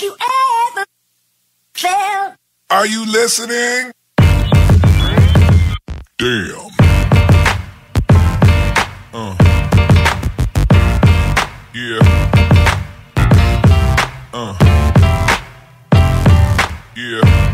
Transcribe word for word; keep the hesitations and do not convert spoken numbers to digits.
Have you ever felt? Are you listening? Damn. Uh. Yeah. Uh. Yeah.